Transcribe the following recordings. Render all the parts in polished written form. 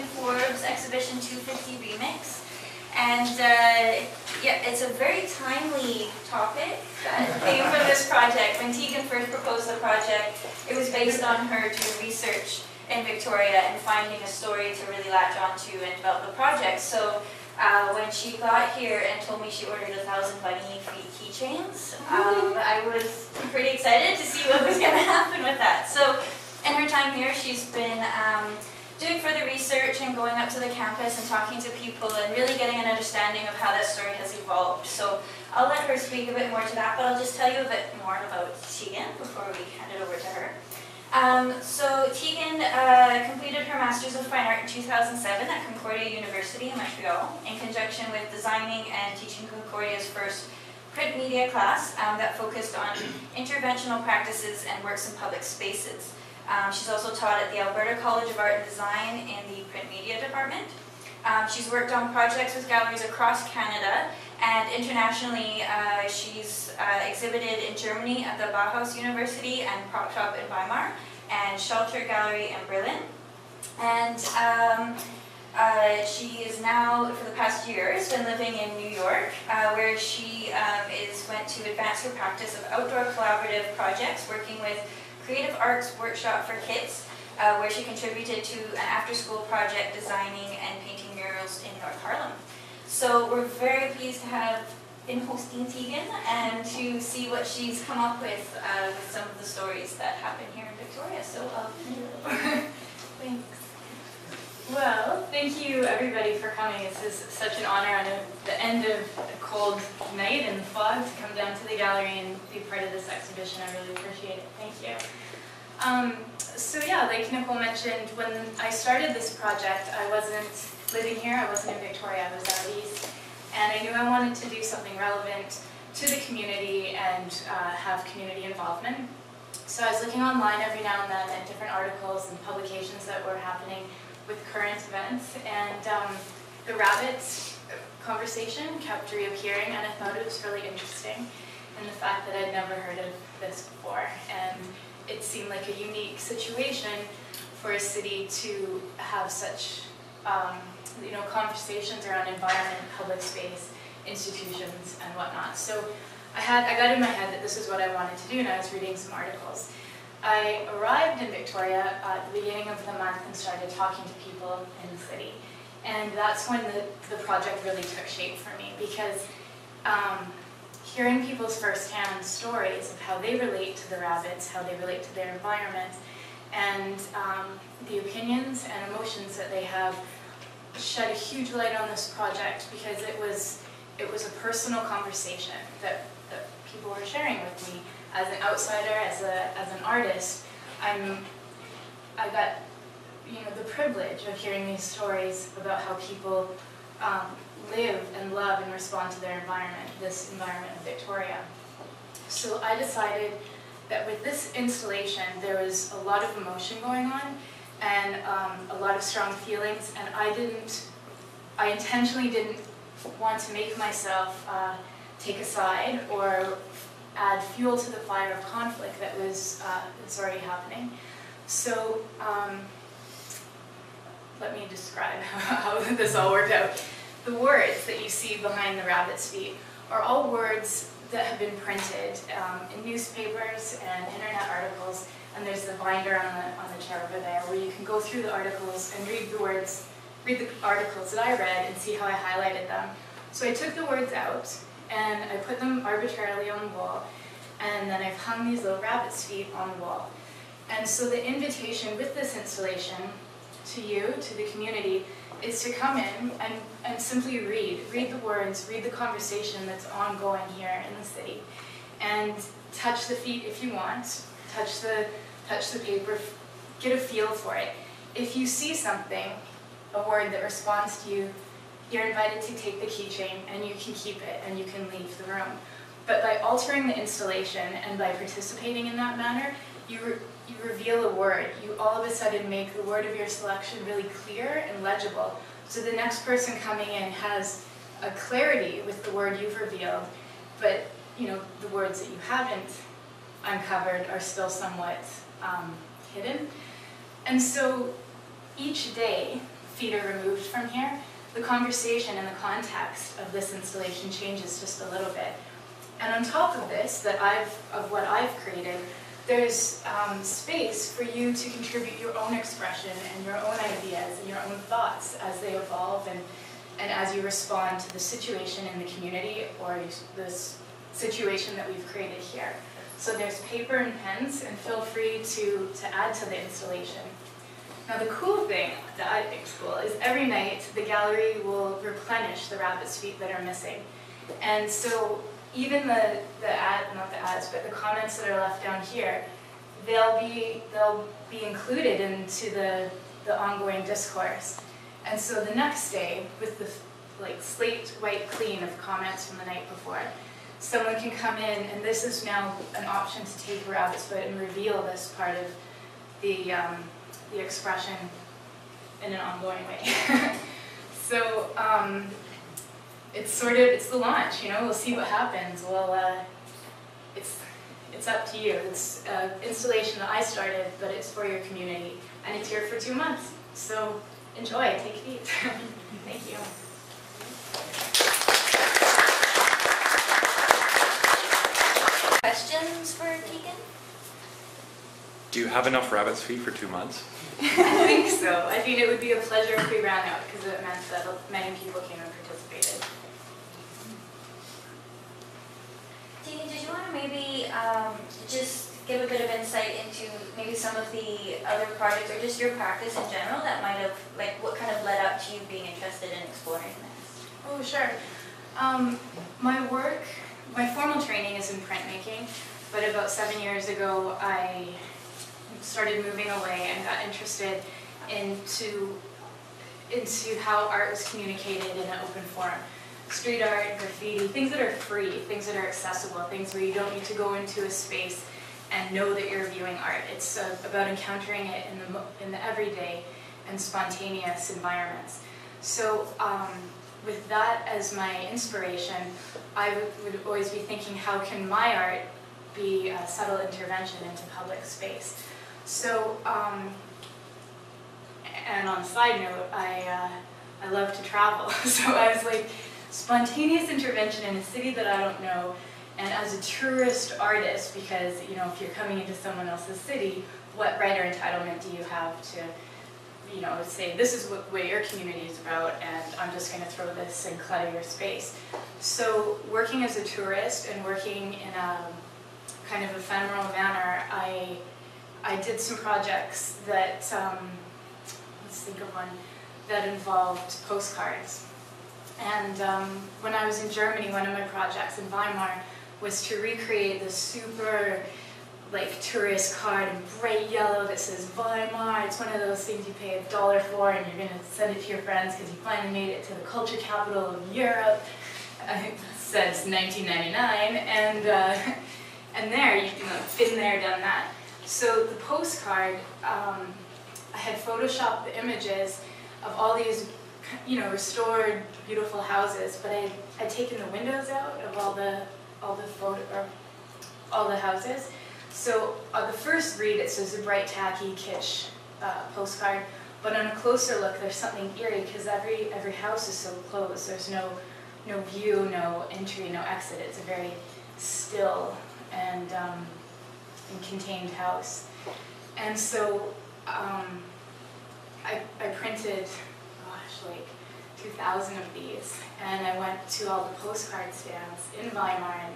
Tegan Forbes Exhibition 250 Remix. And yeah, it's a very timely topic that came from this project. When Tegan first proposed the project, it was based on her doing research in Victoria and finding a story to really latch onto and develop the project. So when she got here and told me she ordered 1,000 bunny keychains, I was pretty excited to see what was going to happen with that. So in her time here, she's been doing further research and going up to the campus and talking to people and really getting an understanding of how that story has evolved. So I'll let her speak a bit more to that, but I'll just tell you a bit more about Tegan before we hand it over to her. So Tegan completed her Master's of Fine Art in 2007 at Concordia University in Montreal in conjunction with designing and teaching Concordia's first print media class that focused on interventional practices and works in public spaces. She's also taught at the Alberta College of Art and Design in the Print Media Department. She's worked on projects with galleries across Canada, and internationally she's exhibited in Germany at the Bauhaus University and Prop Shop in Weimar, and Schaltr Gallery in Berlin. And she is now, for the past year, has been living in New York, where she went to advance her practice of outdoor collaborative projects, working with Creative Arts Workshop for Kids, where she contributed to an after-school project designing and painting murals in North Harlem. So we're very pleased to have been hosting Tegan and to see what she's come up with some of the stories that happen here in Victoria. So I'll hand it over. Thanks. Well, thank you everybody for coming. This is such an honor on the end of a cold night and fog to come down to the gallery and be part of this exhibition. I really appreciate it. Thank you. So yeah, like Nicole mentioned, when I started this project, I wasn't living here. I wasn't in Victoria. I was out east. And I knew I wanted to do something relevant to the community and have community involvement. So I was looking online every now and then at different articles and publications that were happening with current events, and the rabbits conversation kept reappearing, and I thought it was really interesting, and the fact that I'd never heard of this before, and it seemed like a unique situation for a city to have such you know, conversations around environment, public space, institutions, and whatnot. So I got in my head that this is what I wanted to do, and I was reading some articles. I arrived in Victoria at the beginning of the month and started talking to people in the city. And that's when the project really took shape for me, because hearing people's firsthand stories of how they relate to the rabbits, how they relate to their environment, and the opinions and emotions that they have shed a huge light on this project, because it was a personal conversation that people were sharing with me. As an outsider, as an artist, I got, you know, the privilege of hearing these stories about how people live and love and respond to their environment, this environment of Victoria. So I decided that with this installation, there was a lot of emotion going on and a lot of strong feelings, and I intentionally didn't want to make myself take a side or add fuel to the fire of conflict that was already happening. So let me describe how this all worked out. The words that you see behind the rabbit's feet are all words that have been printed in newspapers and internet articles, and there's the binder on the chair over there where you can go through the articles and read the articles that I read and see how I highlighted them. So I took the words out, and I put them arbitrarily on the wall, and then I've hung these little rabbit's feet on the wall. And so the invitation with this installation to you, to the community, is to come in and simply read the words, read the conversation that's ongoing here in the city, and touch the feet if you want, touch the paper, get a feel for it. If you see something, a word that responds to you, you're invited to take the keychain, and you can keep it, and you can leave the room. But by altering the installation and by participating in that manner, you reveal a word. You all of a sudden make the word of your selection really clear and legible. So the next person coming in has a clarity with the word you've revealed, but you know the words that you haven't uncovered are still somewhat hidden. And so each day, feet are removed from here, the conversation and the context of this installation changes just a little bit. And on top of this, of what I've created, there's space for you to contribute your own expression and your own ideas and your own thoughts as they evolve and as you respond to the situation in the community or this situation that we've created here. So there's paper and pens, and feel free to add to the installation. Now the cool thing that I think is cool is every night the gallery will replenish the rabbit's feet that are missing. And so even the comments that are left down here, they'll be included into the ongoing discourse. And so the next day, with the slate white clean of comments from the night before, someone can come in, and this is now an option to take a rabbit's foot and reveal this part of the expression in an ongoing way. So it's the launch, you know. We'll see what happens. Well, it's up to you. It's an installation that I started, but it's for your community, and it's here for 2 months. So enjoy. Take it easy. Thank you. Questions for Tegan? Do you have enough rabbit's feet for 2 months? I think so. I think it would be a pleasure if we ran out, because it meant that many people came and participated. Tegan, did you want to maybe just give a bit of insight into maybe some of the other projects or just your practice in general that might have, what kind of led up to you being interested in exploring this? Oh, sure. My formal training is in printmaking, but about 7 years ago I started moving away and got interested into how art was communicated in an open forum. Street art, graffiti, things that are free, things that are accessible, things where you don't need to go into a space and know that you're viewing art. It's about encountering it in the everyday and spontaneous environments. So with that as my inspiration, I would always be thinking, how can my art be a subtle intervention into public space? So, and on a side note, I love to travel, so I was like, spontaneous intervention in a city that I don't know, and as a tourist artist, because, you know, if you're coming into someone else's city, what right or entitlement do you have to, you know, say this is what your community is about, and I'm just going to throw this and clutter your space. So working as a tourist and working in a kind of ephemeral manner, I did some projects that, let's think of one, that involved postcards. And when I was in Germany, one of my projects in Weimar was to recreate the super tourist card in bright yellow that says Weimar. It's one of those things you pay $1 for and you're going to send it to your friends because you finally made it to the culture capital of Europe. Since 1999, and there, you know, been there, done that. So the postcard, I had photoshopped the images of all these, you know, restored beautiful houses, but I'd taken the windows out of all the houses. So on the first read, it's just a bright, tacky, kitsch postcard, but on a closer look, there's something eerie because every house is so closed. There's no view, no entry, no exit. It's a very still and contained house. And so I printed, gosh, 2,000 of these, and I went to all the postcard stands in Weimar and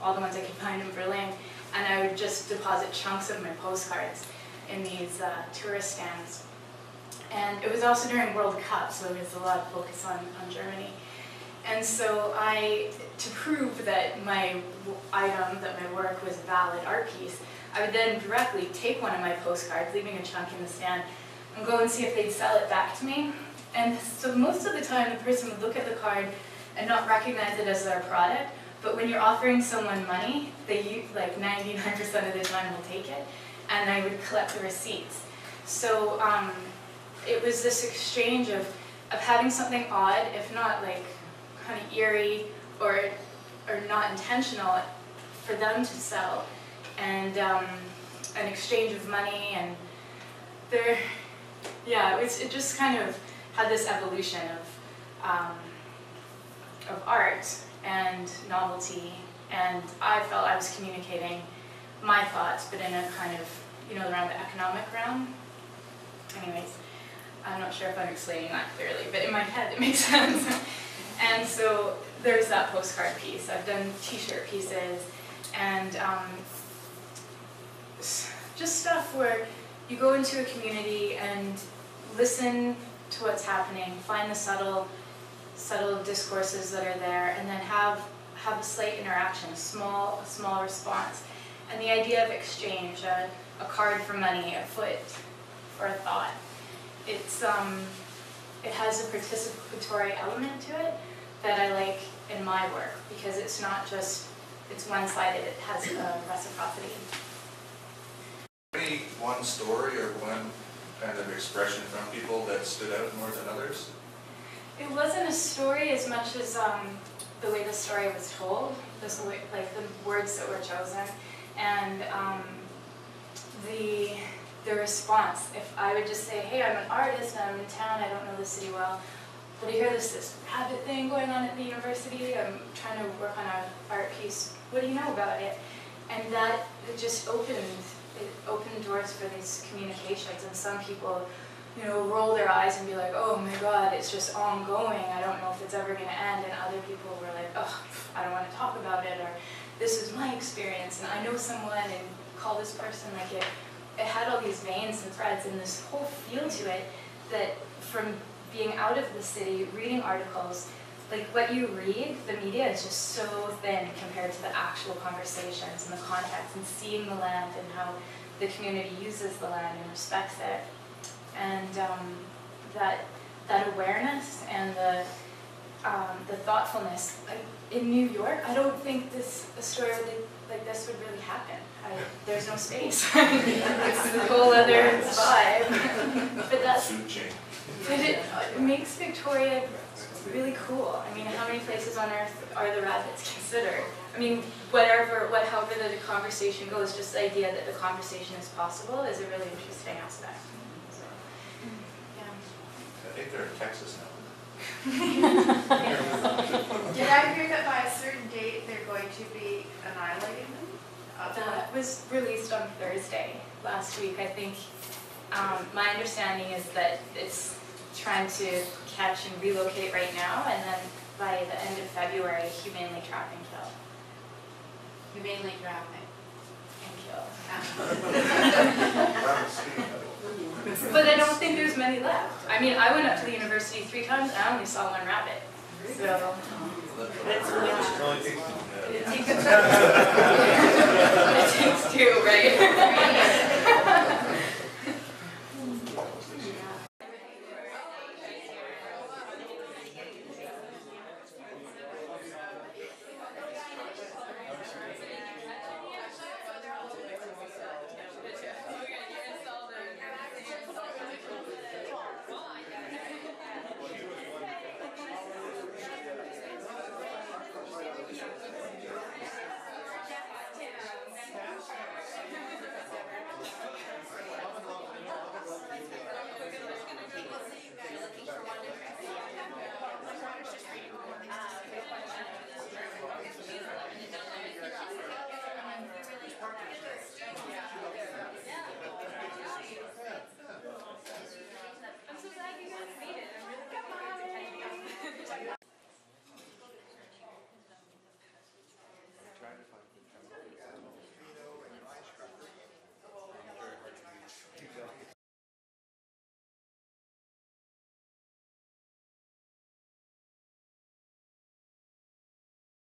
all the ones I could find in Berlin, and I would just deposit chunks of my postcards in these tourist stands. And it was also during World Cup, so there was a lot of focus on Germany. And so to prove that my work was a valid art piece, I would then directly take one of my postcards, leaving a chunk in the stand, and go and see if they'd sell it back to me. And so most of the time, the person would look at the card and not recognize it as their product. But when you're offering someone money, they 99% of the time will take it, and I would collect the receipts. So it was this exchange of having something odd, if not kind of eerie or not intentional, for them to sell, and an exchange of money, and it just kind of had this evolution of art and novelty, and I felt I was communicating my thoughts, but in a kind of, you know, around the economic realm. Anyways, I'm not sure if I'm explaining that clearly, but in my head it makes sense. And so there's that postcard piece. I've done t-shirt pieces and just stuff where you go into a community and listen to what's happening, find the subtle discourses that are there, and then have a slight interaction, a small response. And the idea of exchange, a card for money, a foot for a thought, it's, it has a participatory element to it that I like in my work, because it's not just, it's one-sided, it has a reciprocity. Any one story or one kind of expression from people that stood out more than others? It wasn't a story as much as the way the story was told, the way, like the words that were chosen, and the response. If I would just say, hey, I'm an artist, and I'm in town, I don't know the city well, but you hear this rabbit thing going on at the university, I'm trying to work on an art piece, what do you know about it? And that just opened doors for these communications, and some people, you know, roll their eyes and be like, oh my god, it's just ongoing, I don't know if it's ever going to end, and other people were like, oh, I don't want to talk about it, or this is my experience, and I know someone, and call this person. Like it had all these veins and threads and this whole feel to it that from being out of the city, reading articles, like what you read, the media is just so thin compared to the actual conversations and the context and seeing the land and how the community uses the land and respects it. And that awareness and the thoughtfulness. In New York, I don't think a story like this would really happen. There's no space. It's a whole other vibe. But that's, it makes Victoria really cool. I mean, how many places on earth are the rabbits considered? I mean, however the conversation goes, just the idea that the conversation is possible is a really interesting aspect. So, yeah. I think they're in Texas now. Did I hear that by a certain date they're going to be annihilating them? That was released on Thursday last week, I think. My understanding is that it's trying to catch and relocate right now, and then by the end of February, humanely trap and kill. Humanely trapping and kill. But I don't think there's many left. I mean, I went up to the university 3 times, and I only saw 1 rabbit. So that's really hard. It takes 2, right?